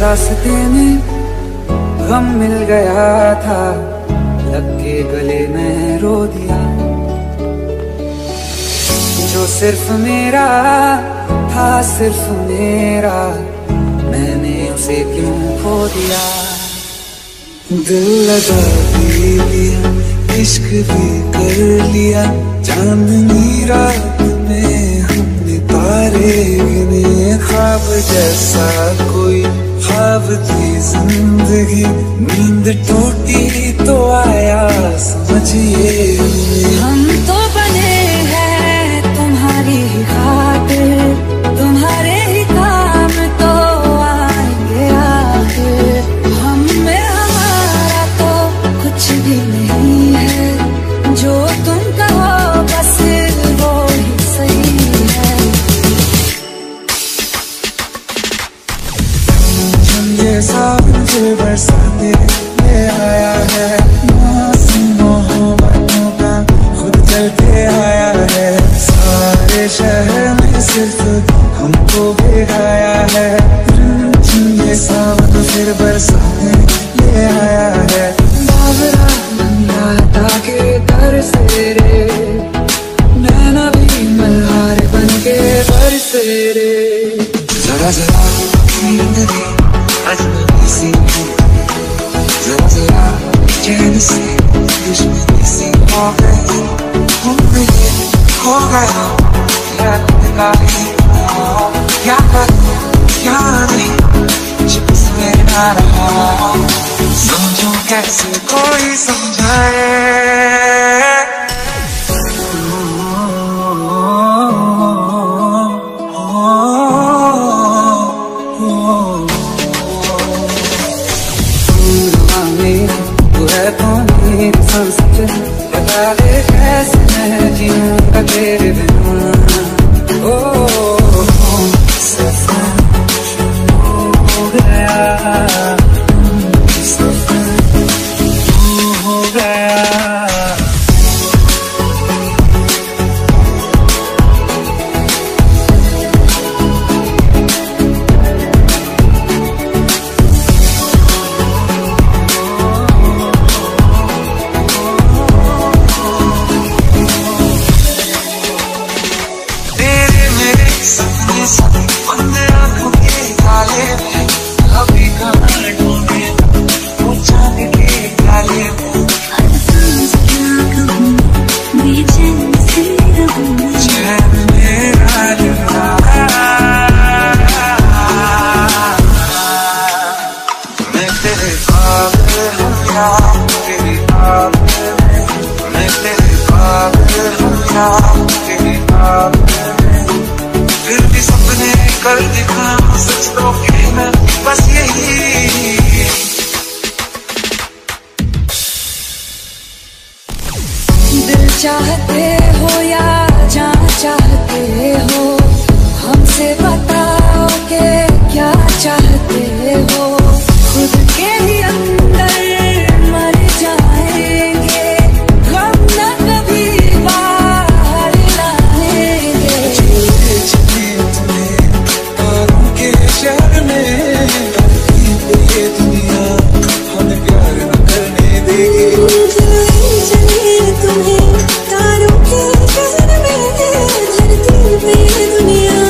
रास्ते में गम मिल गया था, लग के गले में रो दिया। जो सिर्फ मेरा था, सिर्फ मेरा, मैंने उसे क्यों खो दिया। दिल लगा भी लिया, इश्क भी कर लिया, चांदनी रात में हमने तारे गिने। ख्वाब जैसा कोई ख्वाब थी जिंदगी, नींद टूटी तो आया समझिए। हम तो बने हैं तुम्हारी ही खातिर, तुम्हारे ही काम तो आएंगे आखिर। हम में हमारा तो कुछ भी नहीं है, जो तुम कहो बस वो ही सही है। बरसाने ले आया है, मोहब्बतों का खुद चलते आया है। सारे शहर में सिर्फ हमको बिठाया है। ये सावन फिर बरसाने ले आया है। बाबरा मंदाता के दर से रे, नैना भी मल्हार बन के बरसे रे। जरा जरा जिंदगी अजनबी सी है, जरा जरा चैन से दुश्मनी सी हो गई। तुम भी खो गया क्या करूं क्या नहीं, कुछ इसमें ना रहा। समझो कैसे कोई समझाए। बता दे कैसे मैं जीऊंगा तेरे बिना। ओ सफर हो गया, सफर हो गया। चाहते हो या जान चाहते हो, हमसे बताओ के क्या चाहते हो। खुद के ही अंदर मर जाएंगे, हम न कभी बाहर लाएंगे। के शहर में ये दुनिया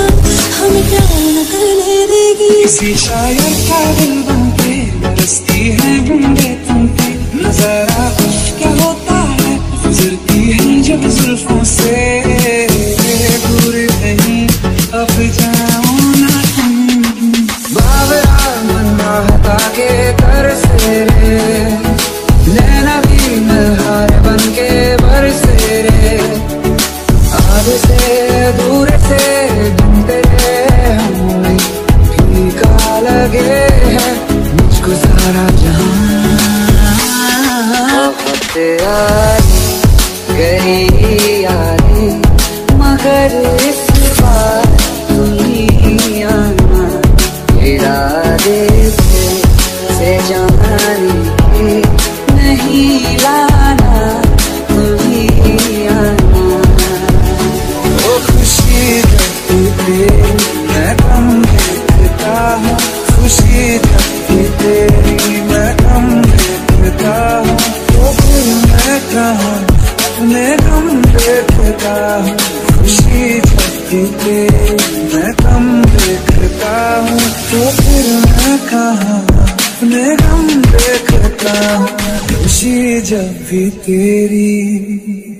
हम प्यार न करने देगी। किसी शायर का दिल बनके बरसती है बूंदे तुम पे। नजारा कुछ क्या होता है, गुजरती है जब जुल्फों से। दूर नहीं अब जाओ ना तुम, बाबरा मन्नाता के दर से रे, नैना भी मल्हार बनके बरसे रे। अब से दूर से ढूंढते लगे हैं मुझको सारा जहां। गई यारी मगर इस बार दुनिया ना इरादे से जाने के नहीं लाना दुनिया ना। वो खुशी रखते थे मैं कम देखता हूँ, खुशी हूँ खुशी झपकी पे मैं कम देखता हूँ, तो फिर मैं कहाँ अपने गम देखता हूँ खुशी जब भी तेरी।